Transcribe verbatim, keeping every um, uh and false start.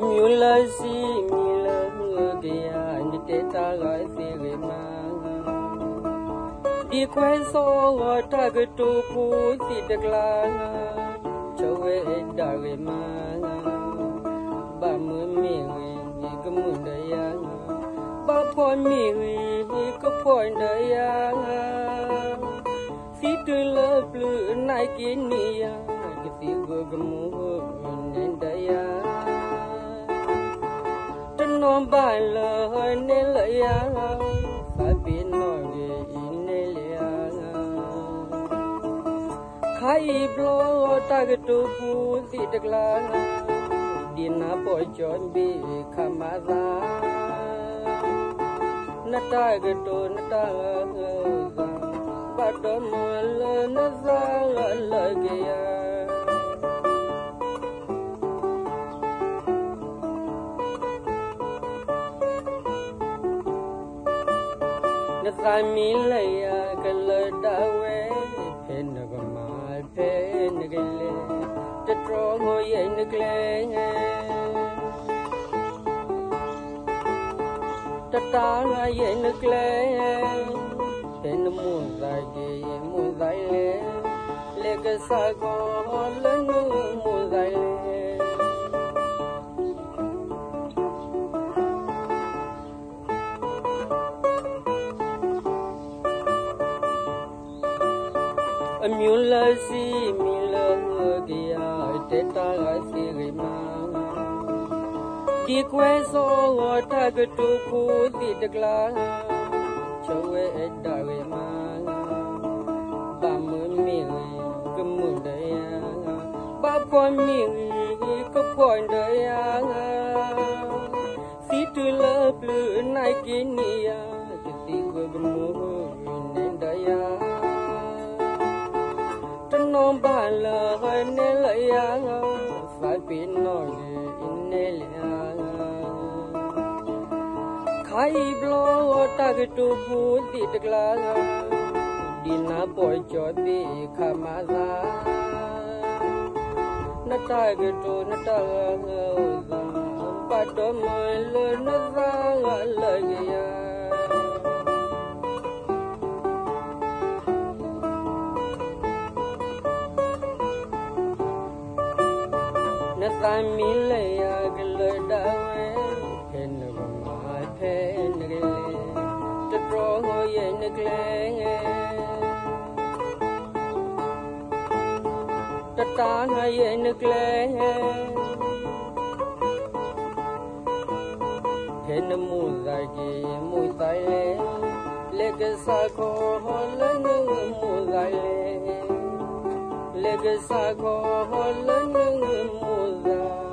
Legacy, I go,